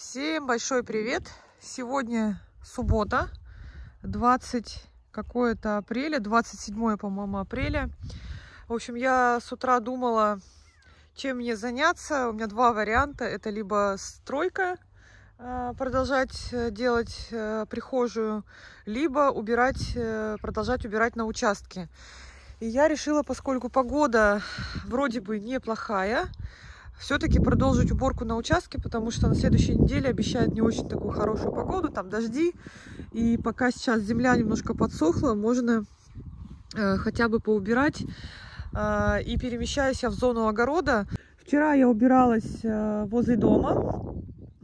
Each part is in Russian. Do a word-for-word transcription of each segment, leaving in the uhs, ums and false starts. Всем большой привет! Сегодня суббота, двадцатое какое-то апреля, двадцать седьмое, по-моему, апреля. В общем, я с утра думала, чем мне заняться. У меня два варианта. Это либо стройка, продолжать делать прихожую, либо убирать, продолжать убирать на участке. И я решила, поскольку погода вроде бы неплохая, все-таки продолжить уборку на участке, потому что на следующей неделе обещают не очень такую хорошую погоду, там дожди. И пока сейчас земля немножко подсохла, можно э, хотя бы поубирать. Э, и перемещаюсь я в зону огорода. Вчера я убиралась э, возле дома,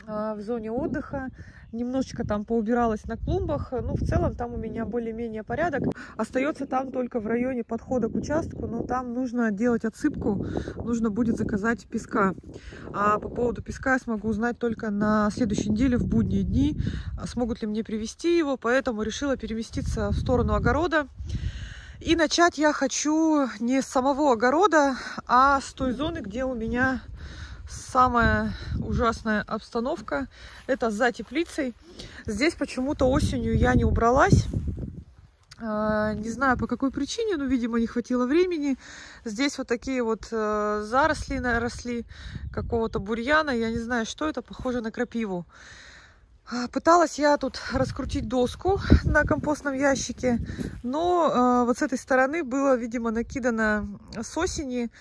э, в зоне отдыха. Немножечко там поубиралась на клумбах. Ну, в целом там у меня более-менее порядок. Остается там только в районе подхода к участку, но там нужно делать отсыпку, нужно будет заказать песка. А по поводу песка я смогу узнать только на следующей неделе, в будние дни, смогут ли мне привезти его, поэтому решила переместиться в сторону огорода. И начать я хочу не с самого огорода, а с той зоны, где у меня... Самая ужасная обстановка — это за теплицей. Здесь почему-то осенью я не убралась. Не знаю, по какой причине, но, видимо, не хватило времени. Здесь вот такие вот заросли наросли какого-то бурьяна. Я не знаю, что это, похоже на крапиву. Пыталась я тут раскрутить доску на компостном ящике, но э, вот с этой стороны было, видимо, накидано с осени.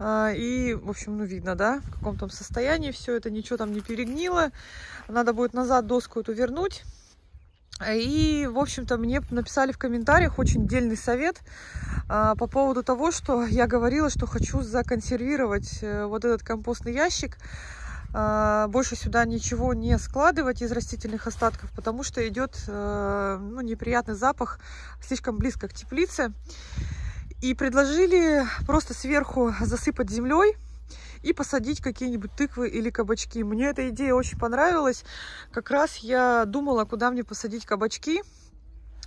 Э, и, в общем, ну видно, да, в каком там состоянии все это, ничего там не перегнило. Надо будет назад доску эту вернуть. И, в общем-то, мне написали в комментариях очень дельный совет а, по поводу того, что я говорила, что хочу законсервировать вот этот компостный ящик. Больше сюда ничего не складывать из растительных остатков, потому что идет ну, неприятный запах слишком близко к теплице. И предложили просто сверху засыпать землей и посадить какие-нибудь тыквы или кабачки. Мне эта идея очень понравилась. Как раз я думала, куда мне посадить кабачки.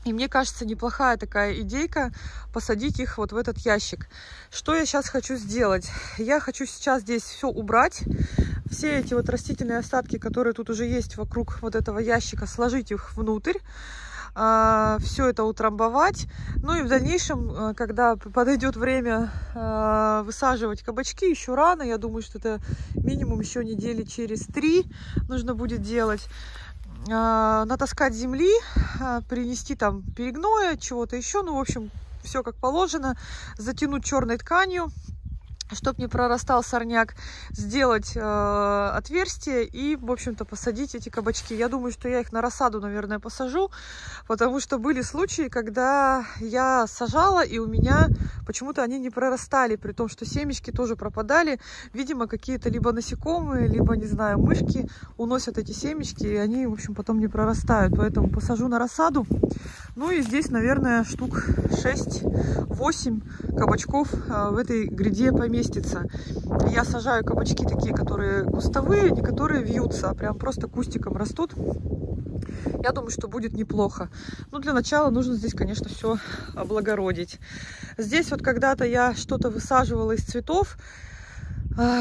И мне кажется, неплохая такая идейка — посадить их вот в этот ящик. Что я сейчас хочу сделать? Я хочу сейчас здесь все убрать. Все эти вот растительные остатки, которые тут уже есть вокруг вот этого ящика, сложить их внутрь. Все это утрамбовать. Ну и в дальнейшем, когда подойдет время высаживать кабачки, еще рано. Я думаю, что это минимум еще недели через три нужно будет делать. Натаскать земли, принести там перегноя, чего-то еще. Ну, в общем, все как положено. Затянуть черной тканью, чтобы не прорастал сорняк. Сделать э, отверстие и, в общем-то, посадить эти кабачки. Я думаю, что я их на рассаду, наверное, посажу. Потому что были случаи, когда я сажала, и у меня почему-то они не прорастали. При том, что семечки тоже пропадали. Видимо, какие-то либо насекомые, либо, не знаю, мышки уносят эти семечки. И они, в общем, потом не прорастают. Поэтому посажу на рассаду. Ну и здесь, наверное, штук шесть-восемь кабачков э, в этой гряде помещается. Я сажаю кабачки такие, которые кустовые, не которые вьются, а прям просто кустиком растут. Я думаю, что будет неплохо. Но для начала нужно здесь, конечно, все облагородить. Здесь вот когда-то я что-то высаживала из цветов,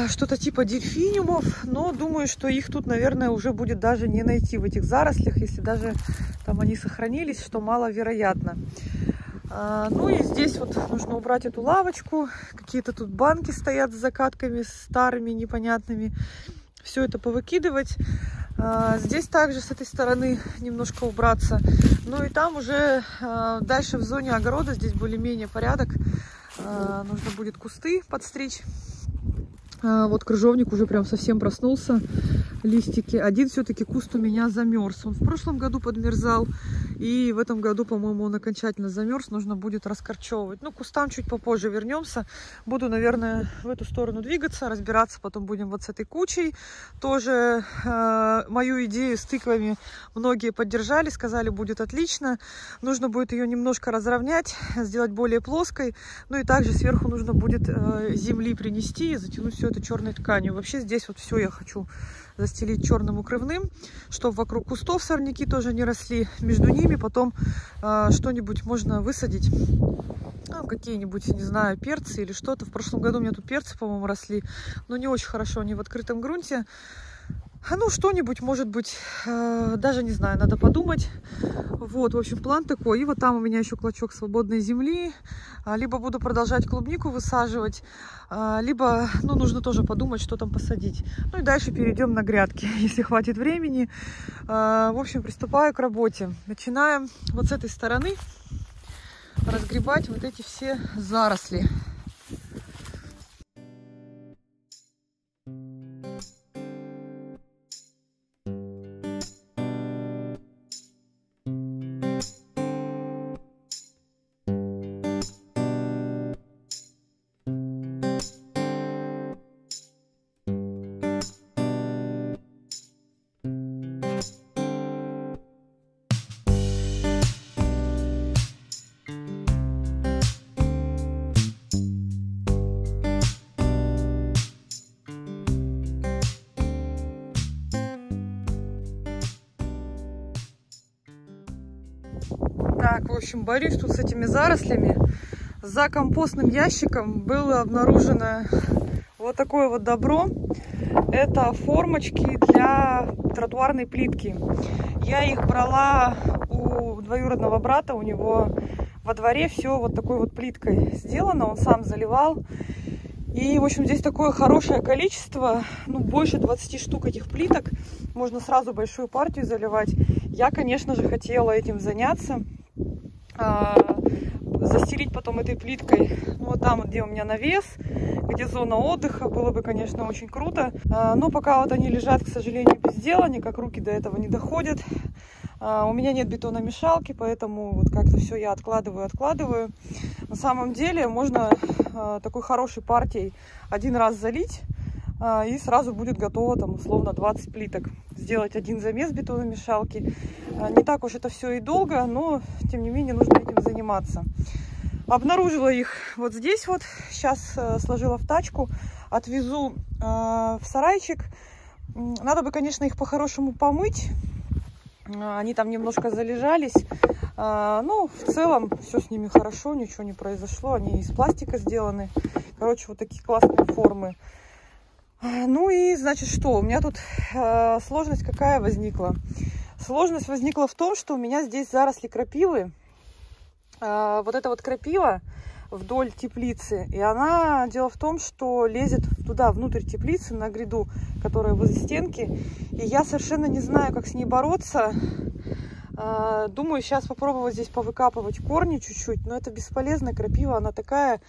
что-то типа дельфиниумов, но думаю, что их тут, наверное, уже будет даже не найти в этих зарослях, если даже там они сохранились, что маловероятно. Ну и здесь вот нужно убрать эту лавочку. Какие-то тут банки стоят с закатками старыми, непонятными. Все это повыкидывать. Здесь также с этой стороны немножко убраться. Ну и там уже дальше в зоне огорода. Здесь более-менее порядок. Нужно будет кусты подстричь. Вот крыжовник уже прям совсем проснулся. Листики. Один все-таки куст у меня замерз. Он в прошлом году подмерзал. И в этом году, по-моему, он окончательно замерз. Нужно будет раскорчевывать. Ну, к кустам чуть попозже вернемся. Буду, наверное, в эту сторону двигаться, разбираться. Потом будем вот с этой кучей. Тоже э, мою идею с тыквами многие поддержали. Сказали, будет отлично. Нужно будет ее немножко разровнять. Сделать более плоской. Ну и также сверху нужно будет э, земли принести и затянуть все это черной тканью. Вообще здесь вот все я хочу застелить черным укрывным, чтобы вокруг кустов сорняки тоже не росли. Между ними потом э, что-нибудь можно высадить. Ну, какие-нибудь, не знаю, перцы или что-то. В прошлом году у меня тут перцы, по-моему, росли, но не очень хорошо, они в открытом грунте. А ну, что-нибудь, может быть, э, даже не знаю, надо подумать. Вот, в общем, план такой. И вот там у меня еще клочок свободной земли. Либо буду продолжать клубнику высаживать, э, либо, ну, нужно тоже подумать, что там посадить. Ну и дальше перейдем на грядки, если хватит времени. Э, в общем, приступаю к работе. Начинаем вот с этой стороны разгребать вот эти все заросли. Так, в общем, борюсь тут с этими зарослями. За компостным ящиком было обнаружено вот такое вот добро. Это формочки для тротуарной плитки. Я их брала у двоюродного брата. У него во дворе все вот такой вот плиткой сделано. Он сам заливал. И, в общем, здесь такое хорошее количество. Ну, больше двадцати штук этих плиток. Можно сразу большую партию заливать. Я, конечно же, хотела этим заняться. Застелить потом этой плиткой вот там, где у меня навес, где зона отдыха, было бы, конечно, очень круто. Но пока вот они лежат, к сожалению, без дела, никак руки до этого не доходят. У меня нет бетономешалки, поэтому вот как-то все я откладываю, откладываю. На самом деле можно такой хорошей партией один раз залить, и сразу будет готово там условно двадцать плиток. Сделать один замес бетономешалки. Не так уж это все и долго, но тем не менее нужно этим заниматься. Обнаружила их вот здесь вот. Сейчас сложила в тачку, отвезу э, в сарайчик. Надо бы, конечно, их по-хорошему помыть. Они там немножко залежались. Э, ну, в целом все с ними хорошо, ничего не произошло. Они из пластика сделаны. Короче, вот такие классные формы. Ну и, значит, что? У меня тут э, сложность какая возникла? Сложность возникла в том, что у меня здесь заросли крапивы. Э, вот эта вот крапива вдоль теплицы. И она, дело в том, что лезет туда, внутрь теплицы, на гряду, которая возле стенки. И я совершенно не знаю, как с ней бороться. Э, думаю, сейчас попробовать здесь повыкапывать корни чуть-чуть. Но это бесполезно. Крапива, она такая...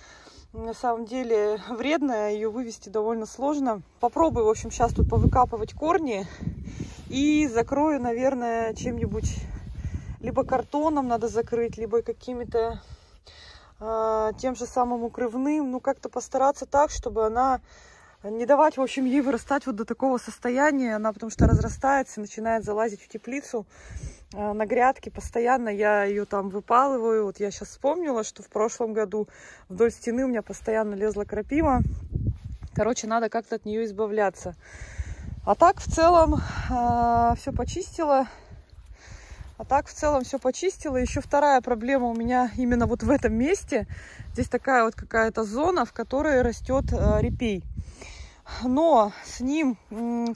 на самом деле вредная, ее вывести довольно сложно. Попробую, в общем, сейчас тут повыкапывать корни и закрою, наверное, чем-нибудь. Либо картоном надо закрыть, либо какими-то э, тем же самым укрывным. Ну, как-то постараться так, чтобы она не давать, в общем, ей вырастать вот до такого состояния. Она потому что разрастается, начинает залазить в теплицу, э, на грядки. Постоянно я ее там выпалываю. Вот я сейчас вспомнила, что в прошлом году вдоль стены у меня постоянно лезла крапива. Короче, надо как-то от нее избавляться. А так, в целом, э, все почистила. А так, в целом, все почистила. Еще вторая проблема у меня именно вот в этом месте. Здесь такая вот какая-то зона, в которой растет э, репей. Но с ним,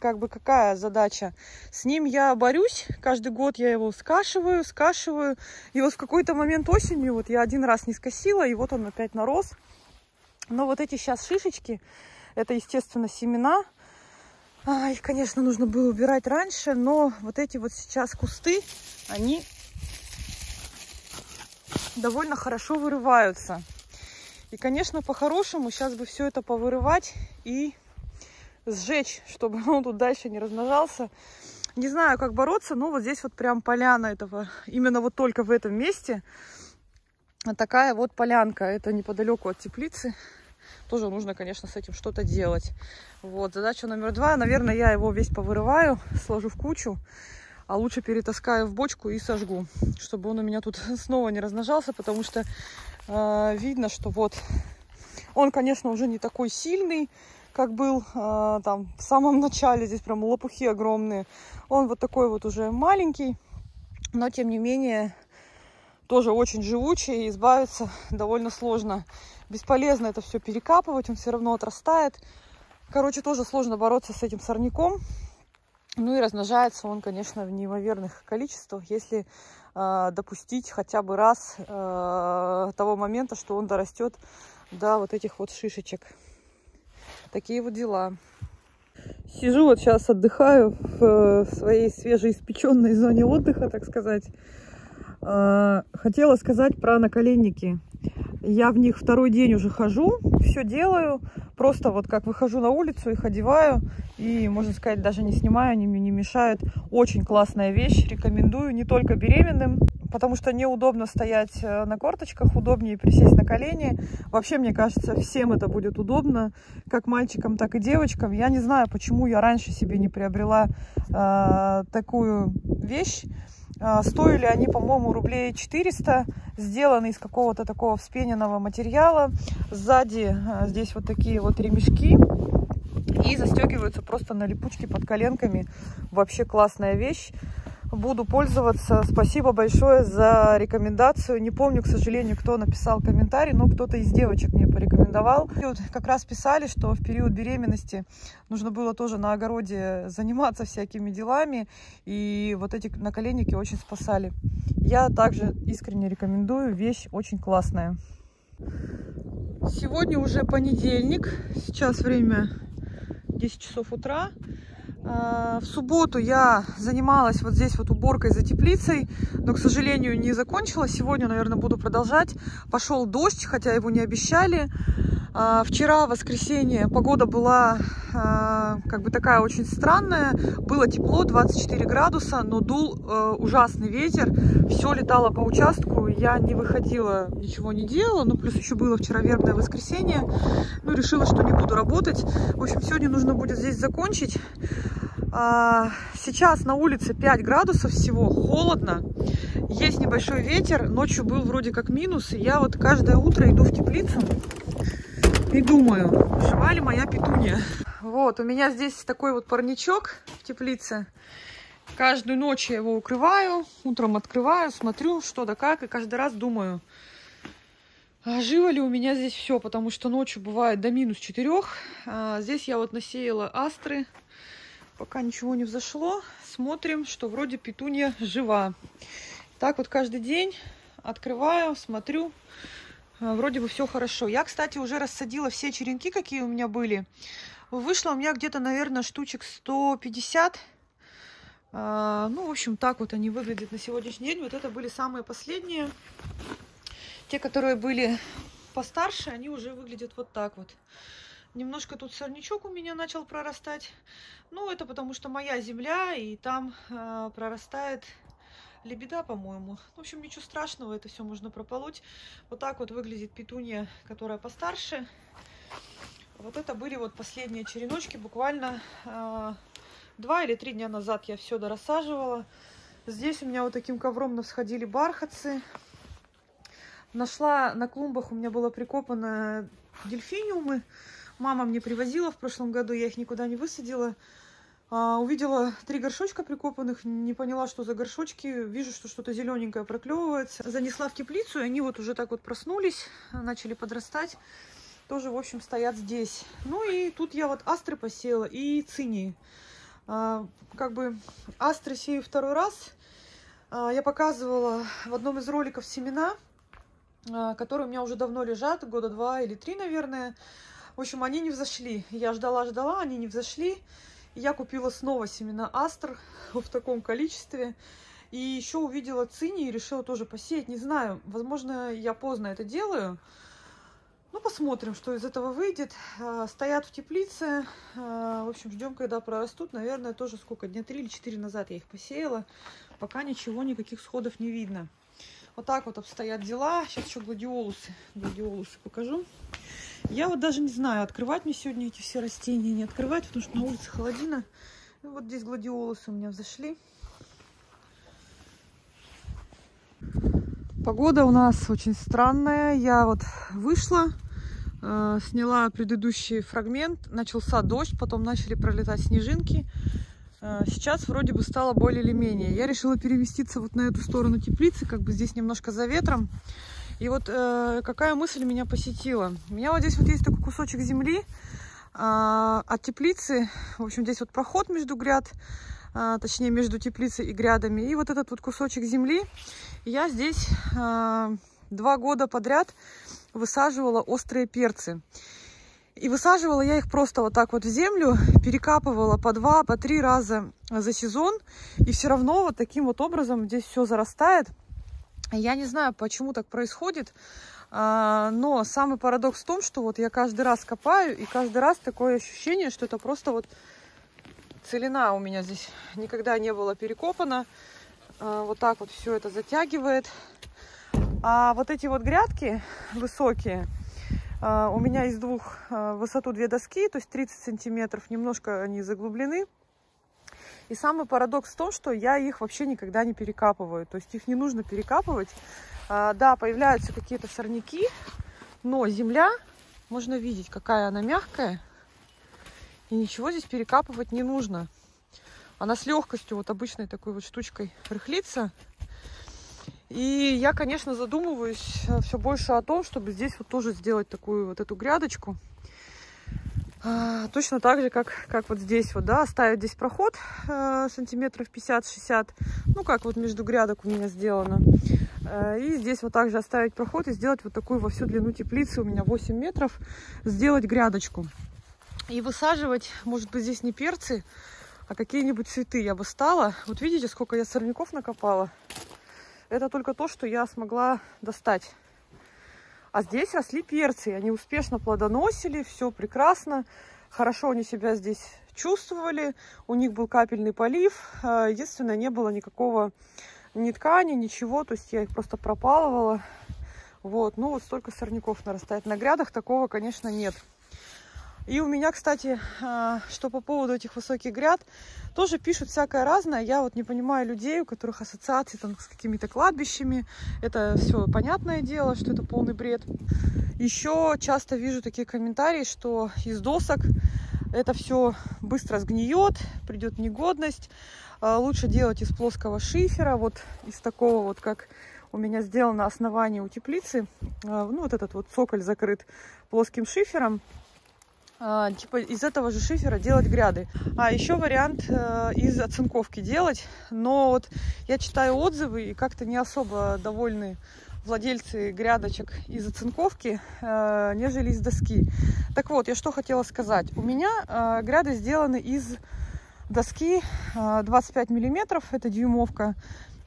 как бы, какая задача? С ним я борюсь, каждый год я его скашиваю, скашиваю. И вот в какой-то момент осенью, вот я один раз не скосила, и вот он опять нарос. Но вот эти сейчас шишечки, это, естественно, семена. Их, конечно, нужно было убирать раньше, но вот эти вот сейчас кусты, они довольно хорошо вырываются. И, конечно, по-хорошему сейчас бы все это повырывать и... сжечь, чтобы он тут дальше не размножался. Не знаю, как бороться, но вот здесь вот прям поляна этого, именно вот только в этом месте. Такая вот полянка, это неподалеку от теплицы. Тоже нужно, конечно, с этим что-то делать. Вот, задача номер два. Наверное, я его весь повырываю, сложу в кучу, а лучше перетаскаю в бочку и сожгу, чтобы он у меня тут снова не размножался, потому что э, видно, что вот он, конечно, уже не такой сильный, как был э, там в самом начале. Здесь прям лопухи огромные. Он вот такой вот уже маленький, но тем не менее тоже очень живучий, и избавиться довольно сложно. Бесполезно это все перекапывать, он все равно отрастает. Короче, тоже сложно бороться с этим сорняком. Ну и размножается он, конечно, в неимоверных количествах, если э, допустить хотя бы раз э, того момента, что он дорастет до вот этих вот шишечек. Такие вот дела. Сижу вот сейчас, отдыхаю в своей свежеиспеченной зоне отдыха, так сказать. Э, хотела сказать про наколенники. Я в них второй день уже хожу, все делаю, просто вот как выхожу на улицу, их одеваю и, можно сказать, даже не снимаю, они мне не мешают. Очень классная вещь, рекомендую не только беременным, потому что неудобно стоять на корточках, удобнее присесть на колени. Вообще, мне кажется, всем это будет удобно, как мальчикам, так и девочкам. Я не знаю, почему я раньше себе не приобрела э, такую вещь. Стоили они, по-моему, рублей четыреста, сделаны из какого-то такого вспененного материала. Сзади здесь вот такие вот ремешки и застегиваются просто на липучки под коленками. Вообще классная вещь. Буду пользоваться. Спасибо большое за рекомендацию. Не помню, к сожалению, кто написал комментарий, но кто-то из девочек мне порекомендовал. Как раз писали, что в период беременности нужно было тоже на огороде заниматься всякими делами, и вот эти наколенники очень спасали. Я также искренне рекомендую, вещь очень классная. Сегодня уже понедельник, сейчас время десять часов утра. В субботу я занималась вот здесь вот уборкой за теплицей, но, к сожалению, не закончила. Сегодня, наверное, буду продолжать. Пошел дождь, хотя его не обещали. Вчера, в воскресенье, погода была как бы такая очень странная. Было тепло, двадцать четыре градуса, но дул ужасный ветер. Все летало по участку, я не выходила, ничего не делала. Ну, плюс еще было вчера вербное воскресенье. Ну, решила, что не буду работать. В общем, сегодня нужно будет здесь закончить. Сейчас на улице пять градусов всего, холодно, есть небольшой ветер, ночью был вроде как минус, и я вот каждое утро иду в теплицу и думаю, жива ли моя петунья. Вот, у меня здесь такой вот парничок в теплице, каждую ночь я его укрываю, утром открываю, смотрю что да как, и каждый раз думаю, а живо ли у меня здесь все, потому что ночью бывает до минус четырёх. А здесь я вот насеяла астры. Пока ничего не взошло, смотрим, что вроде петунья жива. Так вот каждый день открываю, смотрю, вроде бы все хорошо. Я, кстати, уже рассадила все черенки, какие у меня были. Вышло у меня где-то, наверное, штучек сто пятьдесят. Ну, в общем, так вот они выглядят на сегодняшний день. Вот это были самые последние. Те, которые были постарше, они уже выглядят вот так вот. Немножко тут сорнячок у меня начал прорастать. Ну, это потому что моя земля, и там э, прорастает лебеда, по-моему. В общем, ничего страшного, это все можно прополоть. Вот так вот выглядит петунья, которая постарше. Вот это были вот последние череночки. Буквально э, два или три дня назад я все дорассаживала. Здесь у меня вот таким ковром навсходили бархатцы. Нашла на клумбах, у меня было прикопано дельфиниумы. Мама мне привозила в прошлом году, я их никуда не высадила. А, увидела три горшочка прикопанных, не поняла, что за горшочки. Вижу, что что-то зелененькое проклевывается. Занесла в теплицу, и они вот уже так вот проснулись, начали подрастать. Тоже, в общем, стоят здесь. Ну и тут я вот астры посеяла и цинии. А, как бы астры сею второй раз. А, я показывала в одном из роликов семена, а, которые у меня уже давно лежат, года два или три, наверное. В общем, они не взошли. Я ждала-ждала, они не взошли. Я купила снова семена астр в таком количестве. И еще увидела цинии и решила тоже посеять. Не знаю, возможно, я поздно это делаю. Ну, посмотрим, что из этого выйдет. Стоят в теплице. В общем, ждем, когда прорастут. Наверное, тоже сколько? Дня три или четыре назад я их посеяла. Пока ничего, никаких сходов не видно. Вот так вот обстоят дела. Сейчас еще гладиолусы. Гладиолусы покажу. Я вот даже не знаю, открывать мне сегодня эти все растения, не открывать, потому что на улице холодина. И вот здесь гладиолусы у меня взошли. Погода у нас очень странная. Я вот вышла, э, сняла предыдущий фрагмент. Начался дождь, потом начали пролетать снежинки. Э, сейчас вроде бы стало более или менее. Я решила переместиться вот на эту сторону теплицы, как бы здесь немножко за ветром. И вот э, какая мысль меня посетила. У меня вот здесь вот есть такой кусочек земли э, от теплицы. В общем, здесь вот проход между гряд. а, точнее между теплицей и грядами. И вот этот вот кусочек земли я здесь а, два года подряд высаживала острые перцы. И высаживала я их просто вот так вот в землю, перекапывала по два, по три раза за сезон. И все равно вот таким вот образом здесь все зарастает. Я не знаю, почему так происходит, но самый парадокс в том, что вот я каждый раз копаю, и каждый раз такое ощущение, что это просто вот целина у меня здесь никогда не была перекопана. Вот так вот все это затягивает. А вот эти вот грядки высокие, у меня из двух в высоту две доски, то есть тридцать сантиметров, немножко они заглублены. И самый парадокс в том, что я их вообще никогда не перекапываю. То есть их не нужно перекапывать. А, да, появляются какие-то сорняки, но земля, можно видеть, какая она мягкая. И ничего здесь перекапывать не нужно. Она с легкостью вот обычной такой вот штучкой рыхлится. И я, конечно, задумываюсь все больше о том, чтобы здесь вот тоже сделать такую вот эту грядочку. Точно так же, как, как вот здесь вот, да, оставить здесь проход э, сантиметров пятьдесят-шестьдесят, ну, как вот между грядок у меня сделано. Э, и здесь вот также оставить проход и сделать вот такую во всю длину теплицы, у меня восемь метров, сделать грядочку. И высаживать, может быть, здесь не перцы, а какие-нибудь цветы я бы стала. Вот видите, сколько я сорняков накопала? Это только то, что я смогла достать. А здесь росли перцы, они успешно плодоносили, все прекрасно, хорошо они себя здесь чувствовали, у них был капельный полив, единственное, не было никакого ни ткани, ничего, то есть я их просто пропалывала. Вот, ну вот столько сорняков нарастает. На грядах такого, конечно, нет. И у меня, кстати, что по поводу этих высоких гряд, тоже пишут всякое разное. Я вот не понимаю людей, у которых ассоциации там с какими-то кладбищами. Это все понятное дело, что это полный бред. Еще часто вижу такие комментарии, что из досок это все быстро сгниет, придет негодность. Лучше делать из плоского шифера, вот из такого вот, как у меня сделано основание у теплицы. Ну вот этот вот цоколь закрыт плоским шифером. Типа из этого же шифера делать гряды. А еще вариант э, из оцинковки делать. Но вот я читаю отзывы, и как-то не особо довольны владельцы грядочек из оцинковки, э, нежели из доски. Так вот, я что хотела сказать. У меня э, гряды сделаны из доски э, двадцать пять миллиметров, это дюймовка,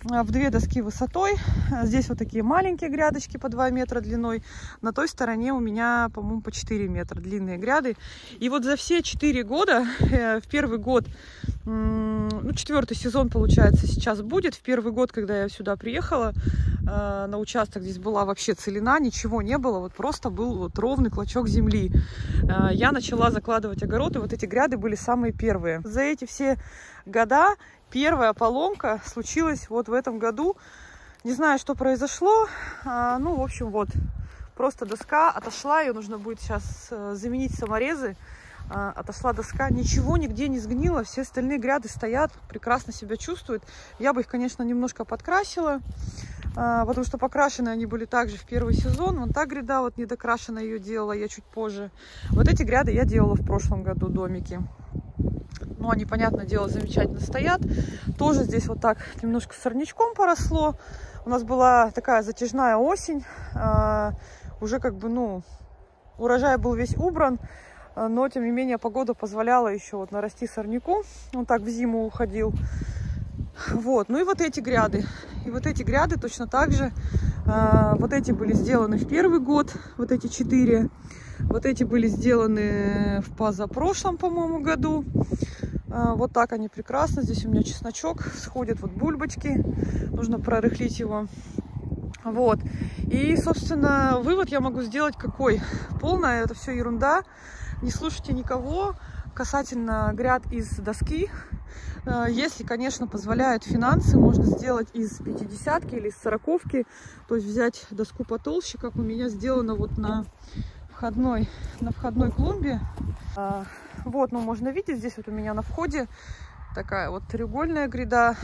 э, в две доски высотой. Здесь вот такие маленькие грядочки по два метра длиной. На той стороне у меня, по-моему, по четыре метра длинные гряды. И вот за все четыре года, э, в первый год, э, ну, четвертый сезон, получается, сейчас будет. В первый год, когда я сюда приехала, э, на участок здесь была вообще целина, ничего не было. Вот просто был вот ровный клочок земли. Э, я начала закладывать огород, и вот эти гряды были самые первые. За эти все года первая поломка случилась вот в этом году. Не знаю, что произошло. А, ну, в общем, вот. Просто доска отошла. Ее нужно будет сейчас а, заменить саморезы. А, отошла доска. Ничего нигде не сгнило. Все остальные гряды стоят. Прекрасно себя чувствуют. Я бы их, конечно, немножко подкрасила. А, потому что покрашены они были также в первый сезон. Вон та гряда вот недокрашена, ее делала я чуть позже. Вот эти гряды я делала в прошлом году, домики. Ну, они, понятное дело, замечательно стоят. Тоже здесь вот так немножко сорнячком поросло. У нас была такая затяжная осень, а, уже как бы, ну, урожай был весь убран, а, но, тем не менее, погода позволяла еще вот нарасти сорняку, он так в зиму уходил. Вот, ну и вот эти гряды, и вот эти гряды точно так же, а, вот эти были сделаны в первый год, вот эти четыре, вот эти были сделаны в позапрошлом, по-моему, году. Вот так они прекрасно. Здесь у меня чесночок, сходят вот бульбочки. Нужно прорыхлить его. Вот. И, собственно, вывод я могу сделать какой? Полная это все ерунда. Не слушайте никого касательно гряд из доски. Если, конечно, позволяют финансы, можно сделать из пятидесятки или из сороковки. То есть взять доску потолще, как у меня сделано вот на входной, на входной клумбе. Вот, ну, можно видеть, здесь вот у меня на входе Такая вот треугольная гряда,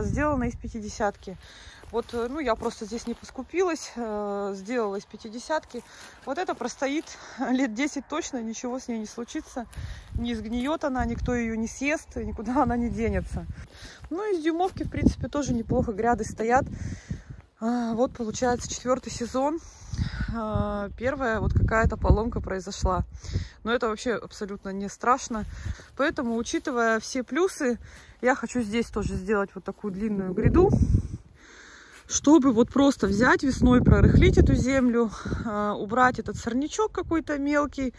сделана из пятидесятки. Вот, ну, я просто здесь не поскупилась, сделала из пятидесятки. Вот это простоит лет десять точно, ничего с ней не случится. Не сгниет она, никто ее не съест, никуда она не денется. Ну, из дюймовки, в принципе, тоже неплохо гряды стоят. Вот, получается, четвертый сезон. Первая вот какая-то поломка произошла. Но это вообще абсолютно не страшно. Поэтому, учитывая все плюсы, я хочу здесь тоже сделать вот такую длинную гряду, чтобы вот просто взять весной, прорыхлить эту землю, убрать этот сорнячок какой-то мелкий,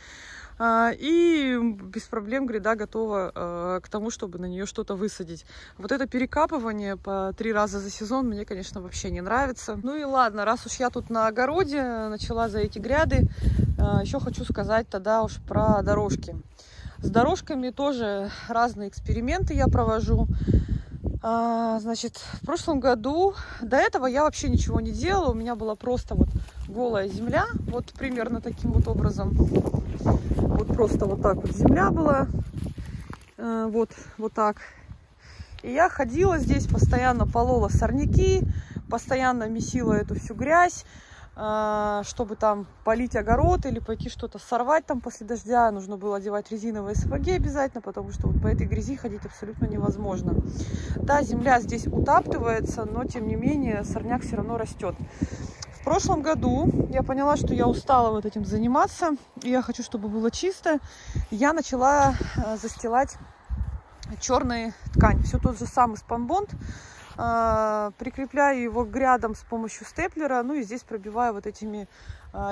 и без проблем гряда готова к тому, чтобы на нее что-то высадить. Вот это перекапывание по три раза за сезон мне, конечно, вообще не нравится. Ну и ладно, раз уж я тут на огороде начала за эти гряды, еще хочу сказать тогда уж про дорожки. С дорожками тоже разные эксперименты я провожу. Значит, в прошлом году, до этого я вообще ничего не делала, у меня была просто вот голая земля, вот примерно таким вот образом, вот просто вот так вот земля была, вот, вот так. И я ходила здесь, постоянно полола сорняки, постоянно месила эту всю грязь, чтобы там полить огород или пойти что-то сорвать там после дождя. Нужно было одевать резиновые сапоги обязательно, потому что вот по этой грязи ходить абсолютно невозможно. Да, земля здесь утаптывается, но тем не менее сорняк все равно растет. В прошлом году я поняла, что я устала вот этим заниматься, и я хочу, чтобы было чисто. Я начала застилать черную ткань, все тот же самый спанбонд. Прикрепляю его к грядам с помощью степлера, ну и здесь пробиваю вот этими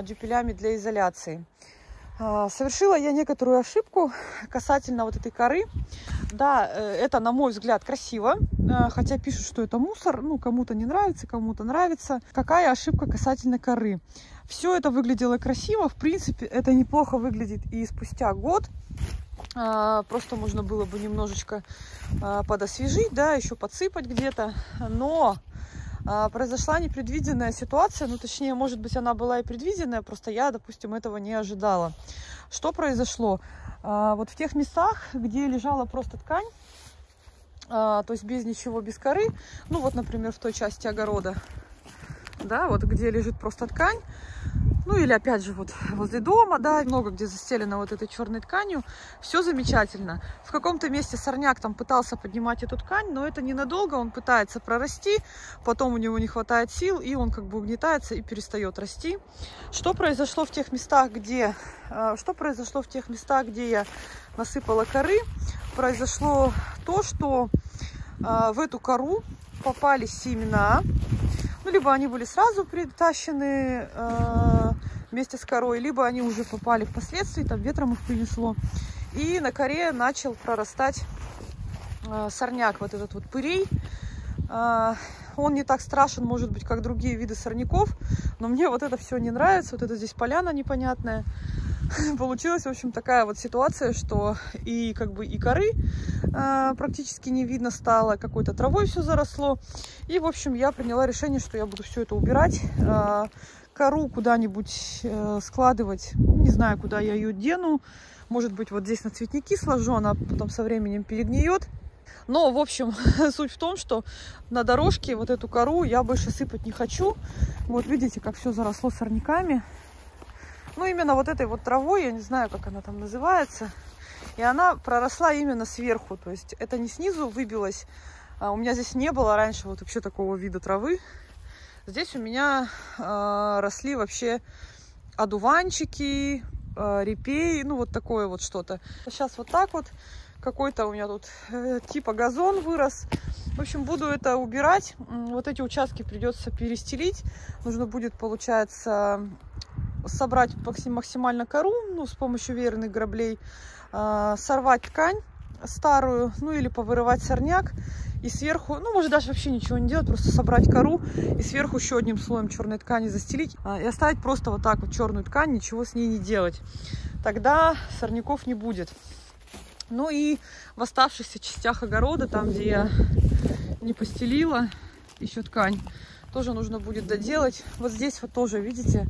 дюпелями для изоляции. Совершила я некоторую ошибку касательно вот этой коры. Да, это, на мой взгляд, красиво, хотя пишут, что это мусор, ну, кому-то не нравится, кому-то нравится. Какая ошибка касательно коры? Все это выглядело красиво, в принципе, это неплохо выглядит и спустя год. Просто можно было бы немножечко подосвежить, да, еще подсыпать где-то. Но произошла непредвиденная ситуация, ну, точнее, может быть, она была и предвиденная, просто я, допустим, этого не ожидала. Что произошло? Вот в тех местах, где лежала просто ткань, то есть без ничего, без коры, ну, вот, например, в той части огорода, да, вот где лежит просто ткань, ну или опять же вот возле дома, да, много где застелено вот этой черной тканью, все замечательно. В каком-то месте сорняк там пытался поднимать эту ткань, но это ненадолго, он пытается прорасти, потом у него не хватает сил, и он как бы угнетается и перестает расти. Что произошло в тех местах, где, что произошло в тех местах, где я насыпала коры? Произошло то, что в эту кору попали семена. Ну, либо они были сразу притащены э, вместе с корой, либо они уже попали впоследствии, там ветром их принесло. И на коре начал прорастать э, сорняк, вот этот вот пырей. Э, он не так страшен, может быть, как другие виды сорняков, но мне вот это все не нравится, вот это здесь поляна непонятная. Получилась, в общем, такая вот ситуация, что и как бы и коры э, практически не видно стало, какой-то травой все заросло. И, в общем, я приняла решение, что я буду все это убирать, э, кору куда-нибудь э, складывать, не знаю, куда я ее дену. Может быть, вот здесь на цветники сложу, она потом со временем перегниет. Но, в общем, суть в том, что на дорожке вот эту кору я больше сыпать не хочу. Вот видите, как все заросло сорняками. Ну, именно вот этой вот травой, я не знаю, как она там называется. И она проросла именно сверху. То есть это не снизу выбилось. А у меня здесь не было раньше вот вообще такого вида травы. Здесь у меня э, росли вообще одуванчики, э, репей, ну, вот такое вот что-то. Сейчас вот так вот. Какой-то у меня тут э, типа газон вырос. В общем, буду это убирать. Вот эти участки придется перестелить. Нужно будет, получается, собрать максимально кору, ну, с помощью веерных граблей, э, сорвать ткань старую, ну, или повырывать сорняк, и сверху, ну, может, даже вообще ничего не делать, просто собрать кору и сверху еще одним слоем черной ткани застелить, э, и оставить просто вот так вот черную ткань, ничего с ней не делать. Тогда сорняков не будет. Ну, и в оставшихся частях огорода, там, где я не постелила еще ткань, тоже нужно будет доделать. Вот здесь вот тоже, видите,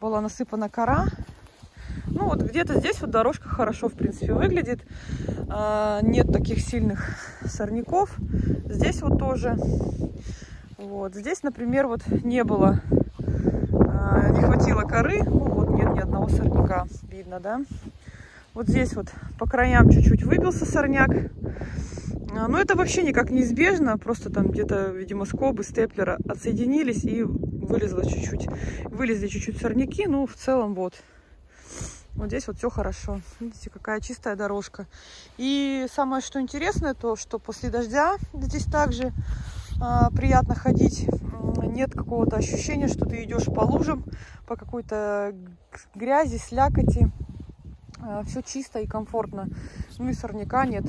была насыпана кора, Ну вот где-то здесь вот дорожка хорошо, в принципе, выглядит. А, нет таких сильных сорняков. Здесь вот тоже. Вот здесь, например, вот не было, а, не хватило коры. Ну, вот нет ни одного сорняка, видно, да? Вот здесь вот по краям чуть-чуть выбился сорняк. А, но это вообще никак неизбежно. Просто там где-то, видимо, скобы степлера отсоединились и вылезло чуть-чуть. Вылезли чуть-чуть сорняки. Ну, в целом вот. Вот здесь вот все хорошо. Видите, какая чистая дорожка. И самое что интересное, то что после дождя здесь также а, приятно ходить. Нет какого-то ощущения, что ты идешь по лужам, по какой-то грязи, слякоти. А, все чисто и комфортно. Ну и сорняка нет.